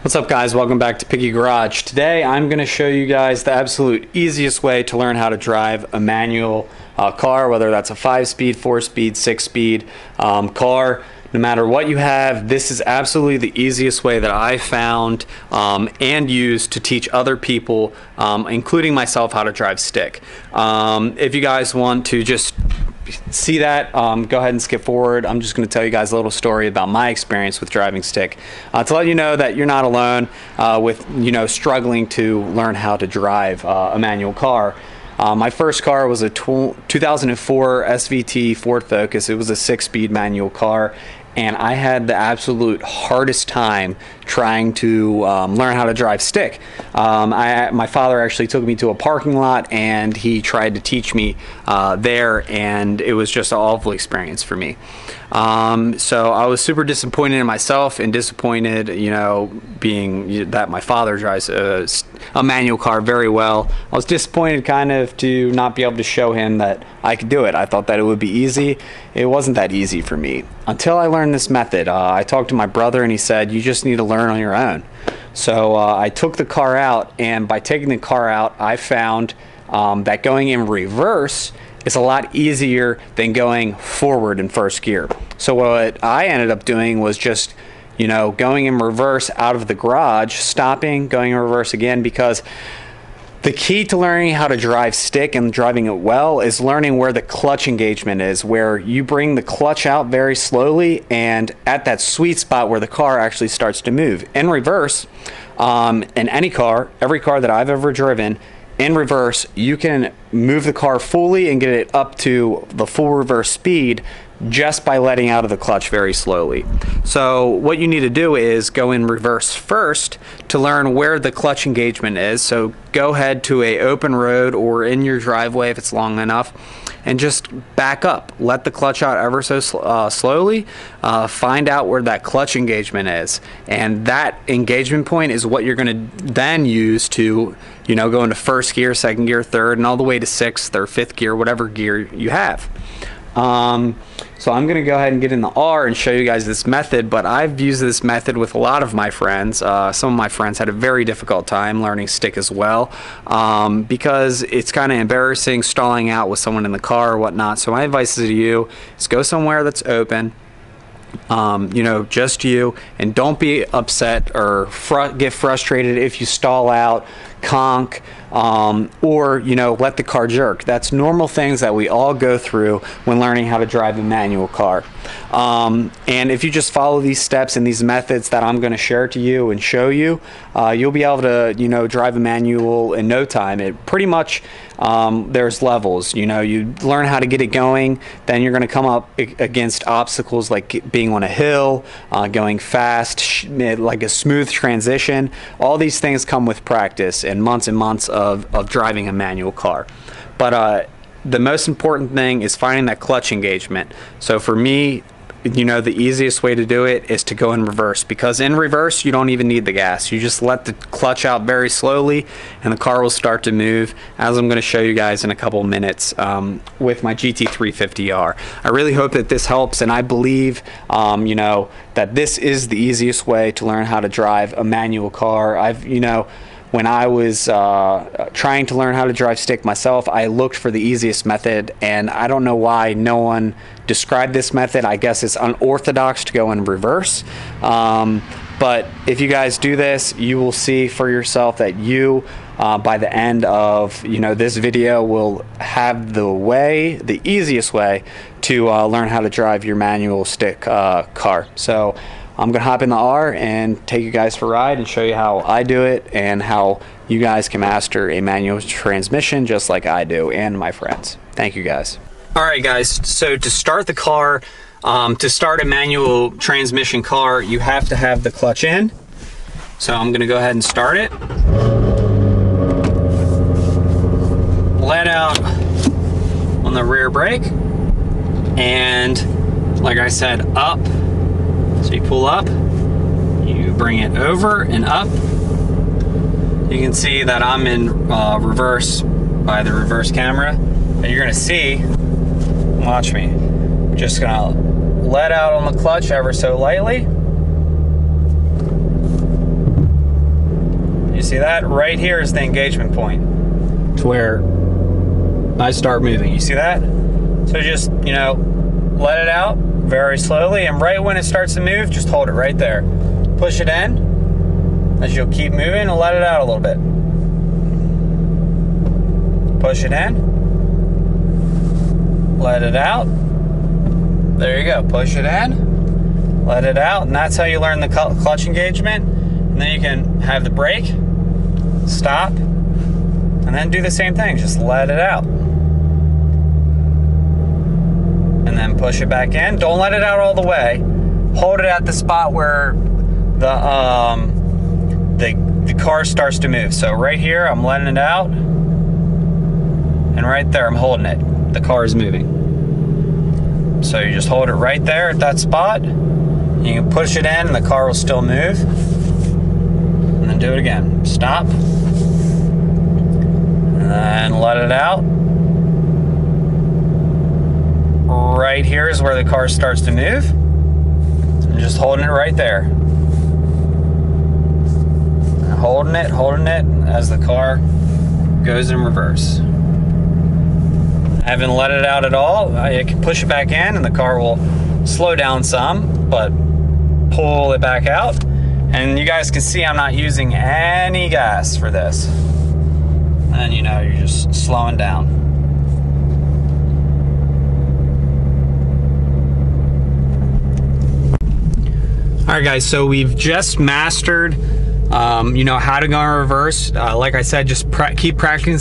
What's up guys, welcome back to Piggy Garage. Today I'm going to show you guys the absolute easiest way to learn how to drive a manual car, whether that's a 5-speed, 4-speed, 6-speed car. No matter what you have, this is absolutely the easiest way that I found and used to teach other people, including myself, how to drive stick. If you guys want to just see that, go ahead and skip forward. I'm just going to tell you guys a little story about my experience with driving stick to let you know that you're not alone with struggling to learn how to drive a manual car. My first car was a 2004 SVT Ford Focus. It was a 6-speed manual car, and I had the absolute hardest time trying to learn how to drive stick. My father actually took me to a parking lot and he tried to teach me there, and it was just an awful experience for me. So I was super disappointed in myself and disappointed, being that my father drives a manual car very well. I was disappointed kind of to not be able to show him that I could do it. I thought that it would be easy. It wasn't that easy for me until I learned this method. I talked to my brother and he said, you just need to learn on your own. So I took the car out, and by taking the car out I found that going in reverse is a lot easier than going forward in first gear. So what I ended up doing was just going in reverse out of the garage, stopping, going in reverse again, because the key to learning how to drive stick and driving it well is learning where the clutch engagement is, where you bring the clutch out very slowly and at that sweet spot where the car actually starts to move. In reverse, in any car, every car that I've ever driven, in reverse, you can move the car fully and get it up to the full reverse speed just by letting out of the clutch very slowly. So what you need to do is go in reverse first to learn where the clutch engagement is. So go ahead to an open road or in your driveway if it's long enough, and just back up. Let the clutch out ever so slowly. Find out where that clutch engagement is, and that engagement point is what you're going to then use to, go into first gear, second gear, third, and all the way to sixth or fifth gear, whatever gear you have. So I'm gonna go ahead and get in the R and show you guys this method, but I've used this method with a lot of my friends. Some of my friends had a very difficult time learning stick as well, because it's kind of embarrassing stalling out with someone in the car or whatnot. So my advice to you is go somewhere that's open, just you, and don't be upset or get frustrated if you stall out, conk, or let the car jerk. That's normal things that we all go through when learning how to drive a manual car. And if you just follow these steps and these methods that I'm going to share to you and show you, you'll be able to drive a manual in no time. It pretty much, there's levels. You learn how to get it going, then you're going to come up against obstacles like being on a hill, going fast, like a smooth transition. All these things come with practice and months of driving a manual car. But the most important thing is finding that clutch engagement. So for me, the easiest way to do it is to go in reverse, because in reverse you don't even need the gas. You just let the clutch out very slowly and the car will start to move, as I'm going to show you guys in a couple minutes with my GT350R. I really hope that this helps, and I believe that this is the easiest way to learn how to drive a manual car. When I was trying to learn how to drive stick myself, I looked for the easiest method, and I don't know why no one described this method. I guess it's unorthodox to go in reverse. But if you guys do this, you will see for yourself that you, by the end of this video, will have the easiest way to learn how to drive your manual stick car. So I'm gonna hop in the R and take you guys for a ride and show you how I do it and how you guys can master a manual transmission just like I do and my friends. Thank you guys. All right guys, so to start the car, to start a manual transmission car, you have to have the clutch in. So I'm gonna go ahead and start it. Let out on the rear brake, and like I said, up. So you pull up, you bring it over and up. You can see that I'm in reverse by the reverse camera. And you're gonna see, watch me, just gonna let out on the clutch ever so lightly. See that? Right here is the engagement point. It's where I start moving. You see that? So just, you know, let it out very slowly, and right when it starts to move, just hold it right there. Push it in. As you'll keep moving, let it out a little bit. Push it in. Let it out. There you go. Push it in. Let it out. And that's how you learn the clutch engagement. And then you can have the brake, stop, and then do the same thing. Just let it out. And then push it back in. Don't let it out all the way. Hold it at the spot where the car starts to move. So right here, I'm letting it out. And right there, I'm holding it. The car is moving. So you just hold it right there at that spot. You can push it in and the car will still move. And then do it again. Stop. And then let it out. Right here is where the car starts to move. I'm just holding it right there. Holding it as the car goes in reverse. I haven't let it out at all. I can push it back in and the car will slow down some, but pull it back out. And you guys can see I'm not using any gas for this. And you know, you're just slowing down. All right, guys, so we've just mastered, you know, how to go in reverse. Like I said, just keep practicing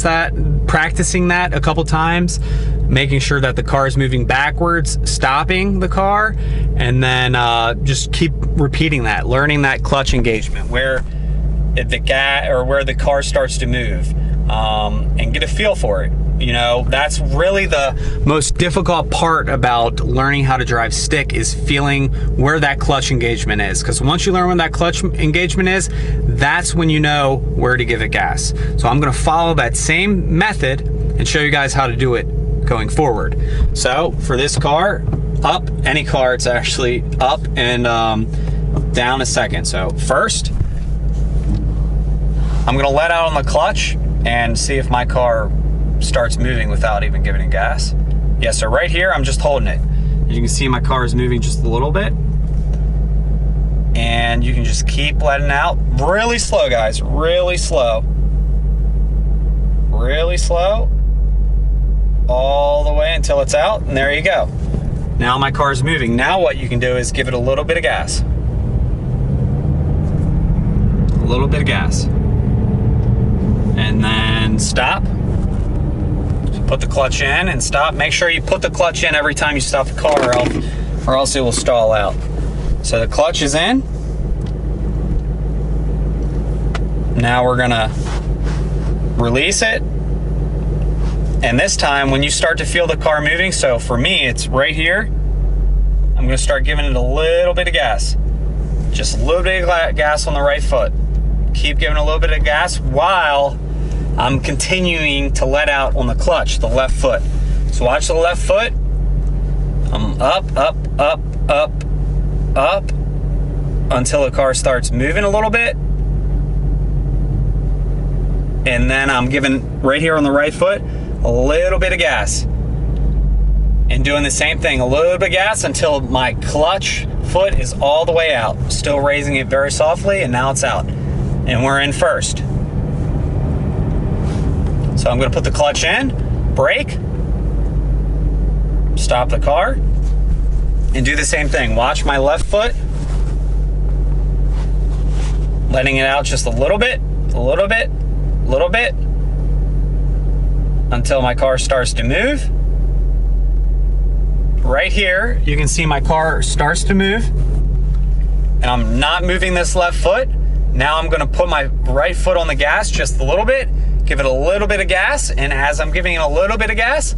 that a couple times, making sure that the car is moving backwards, stopping the car, and then just keep repeating that, learning that clutch engagement, where the gas or where the car starts to move, and get a feel for it. You know, that's really the most difficult part about learning how to drive stick, is feeling where that clutch engagement is. Because once you learn where that clutch engagement is, that's when you know where to give it gas. So I'm going to follow that same method and show you guys how to do it going forward. So for this car, up, any car, it's actually up and down a second. So first, I'm going to let out on the clutch and see if my car starts moving without even giving it gas. Yeah, so right here, I'm just holding it. You can see my car is moving just a little bit. And you can just keep letting out. Really slow, guys, really slow. Really slow. All the way until it's out, and there you go. Now my car is moving. Now what you can do is give it a little bit of gas. A little bit of gas. And then stop. Put the clutch in and stop. Make sure you put the clutch in every time you stop the car, or else it will stall out. So the clutch is in. Now we're gonna release it. And this time, when you start to feel the car moving, so for me, it's right here. I'm gonna start giving it a little bit of gas. Just a little bit of gas on the right foot. Keep giving a little bit of gas while I'm continuing to let out on the clutch, the left foot. So watch the left foot. I'm up, up, up, up, up, until the car starts moving a little bit. And then I'm giving, right here on the right foot, a little bit of gas. And doing the same thing, a little bit of gas until my clutch foot is all the way out. Still raising it very softly, and now it's out. And we're in first. So I'm going to put the clutch in, brake, stop the car, and do the same thing. Watch my left foot, letting it out just a little bit, a little bit, a little bit, until my car starts to move. Right here, you can see my car starts to move, and I'm not moving this left foot. Now I'm going to put my right foot on the gas just a little bit. Give it a little bit of gas, and as I'm giving it a little bit of gas,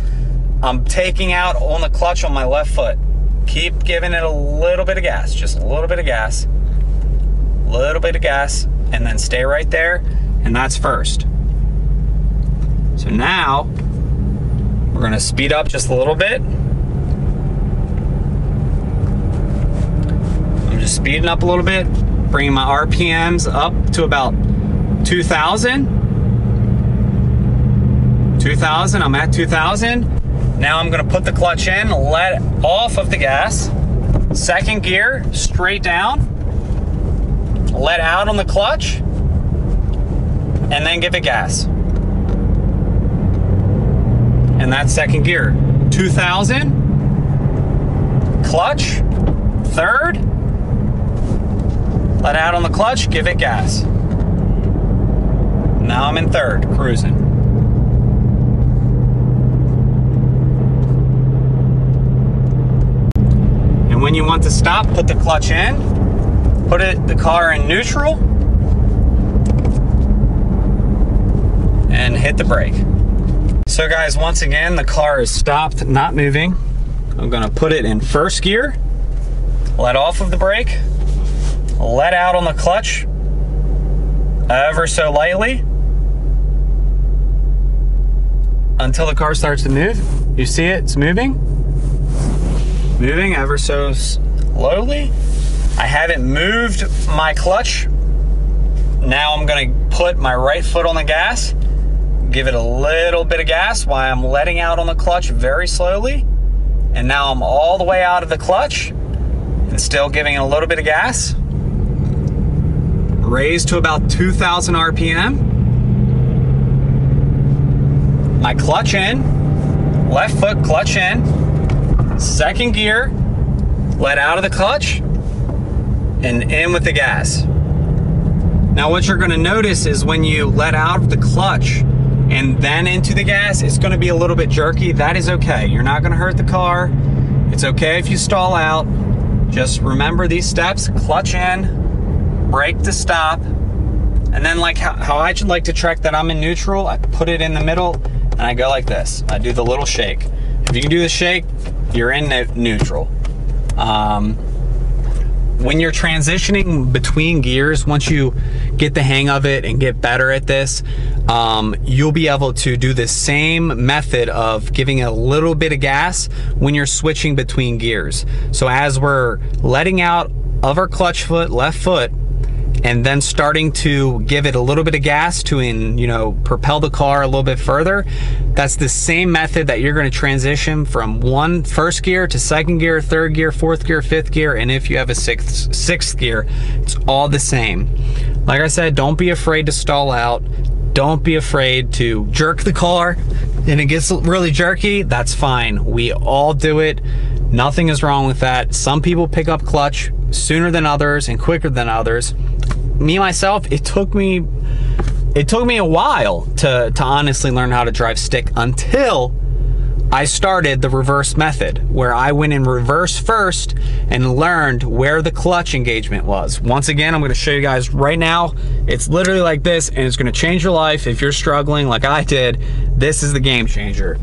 I'm taking out on the clutch on my left foot. Keep giving it a little bit of gas, just a little bit of gas, a little bit of gas, and then stay right there, and that's first. So now, we're gonna speed up just a little bit. I'm just speeding up a little bit, bringing my RPMs up to about 2,000, I'm at 2,000. Now I'm gonna put the clutch in, let off of the gas. Second gear, straight down. Let out on the clutch, and then give it gas. And that's second gear. 2,000, clutch, third, let out on the clutch, give it gas. Now I'm in third, cruising. And when you want to stop, put the clutch in, put the car in neutral, and hit the brake. So guys, once again, the car is stopped, not moving. I'm gonna put it in first gear, let off of the brake, let out on the clutch, ever so lightly, until the car starts to move. You see it, it's moving. Moving ever so slowly. I haven't moved my clutch. Now I'm gonna put my right foot on the gas, give it a little bit of gas while I'm letting out on the clutch very slowly. And now I'm all the way out of the clutch and still giving it a little bit of gas. Raised to about 2,000 RPM. My clutch in, left foot clutch in, second gear, let out of the clutch, and in with the gas. Now what you're gonna notice is when you let out of the clutch and then into the gas, it's gonna be a little bit jerky. That is okay. You're not gonna hurt the car. It's okay if you stall out. Just remember these steps: clutch in, brake to stop, and then like how I should like to track that I'm in neutral, I put it in the middle and I go like this. I do the little shake. If you can do the shake, you're in neutral. When you're transitioning between gears, once you get the hang of it and get better at this, you'll be able to do the same method of giving a little bit of gas when you're switching between gears. So as we're letting out of our clutch foot, left foot, and then starting to give it a little bit of gas to, you know, propel the car a little bit further, that's the same method that you're going to transition from first gear to second gear, third gear, fourth gear, fifth gear, and if you have a sixth gear, it's all the same. Like I said, don't be afraid to stall out. Don't be afraid to jerk the car. And it gets really jerky, that's fine. We all do it. Nothing is wrong with that. Some people pick up clutch sooner than others and quicker than others. Me, myself, it took me a while to honestly learn how to drive stick until I started the reverse method, where I went in reverse first and learned where the clutch engagement was. Once again, I'm gonna show you guys right now. It's literally like this, and it's gonna change your life. If you're struggling like I did, this is the game changer.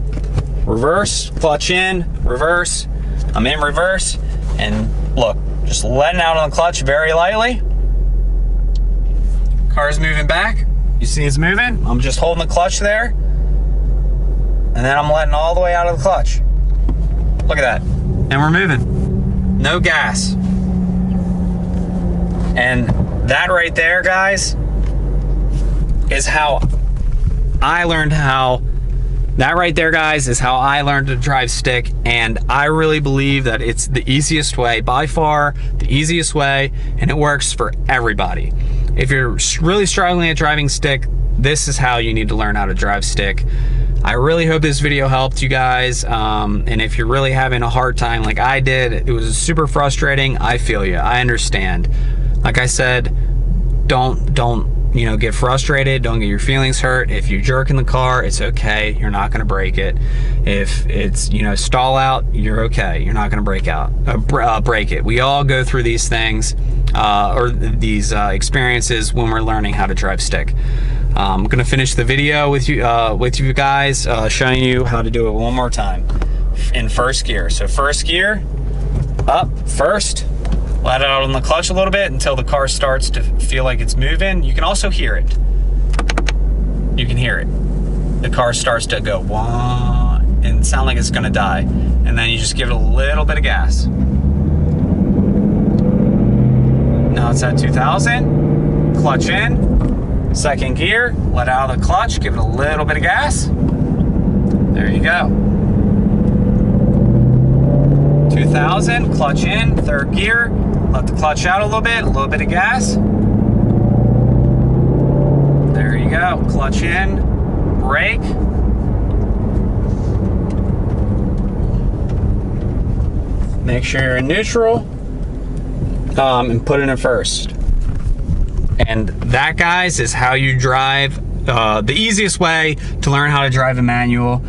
Reverse, clutch in, reverse. I'm in reverse, and look, just letting out on the clutch very lightly. Car's moving back. You see it's moving. I'm just holding the clutch there. And then I'm letting all the way out of the clutch. Look at that. And we're moving. No gas. And that right there, guys, is how I learned to drive stick, and I really believe that it's the easiest way, by far the easiest way, and it works for everybody. If you're really struggling at driving stick, this is how you need to learn how to drive stick. I really hope this video helped you guys, and if you're really having a hard time like I did, it was super frustrating, I feel you, I understand. Like I said, don't you know, get frustrated, don't get your feelings hurt. If you jerk in the car, it's okay, you're not gonna break it. If it's, you know, stall out, you're okay, you're not gonna break it. We all go through these things, or these experiences when we're learning how to drive stick. I'm gonna finish the video with you guys, showing you how to do it one more time in first gear. So first gear, up first, let it out on the clutch a little bit until the car starts to feel like it's moving. You can also hear it. You can hear it. The car starts to go wah and sound like it's gonna die. And then you just give it a little bit of gas. Now it's at 2,000, clutch in, Second gear, let out of the clutch, give it a little bit of gas. There you go. 2000, clutch in, third gear, let the clutch out a little bit of gas. There you go, clutch in, brake. Make sure you're in neutral and put it in first. And that, guys, is how you drive, the easiest way to learn how to drive a manual.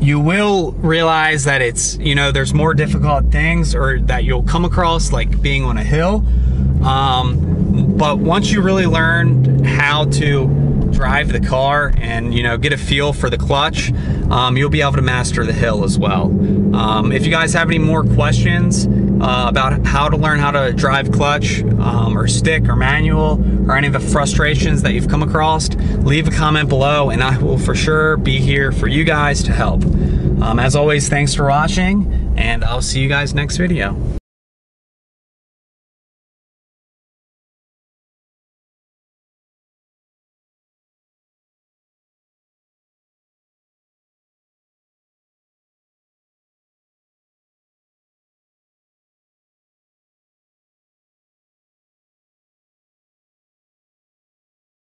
You will realize that it's, you know, there's more difficult things or that you'll come across, like being on a hill. But once you really learn how to drive the car and, you know, get a feel for the clutch, you'll be able to master the hill as well. If you guys have any more questions about how to learn how to drive clutch or stick or manual, or any of the frustrations that you've come across, leave a comment below and I will for sure be here for you guys to help. As always, thanks for watching and I'll see you guys next video.